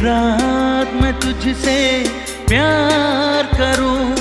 रात मैं तुझसे प्यार करूं।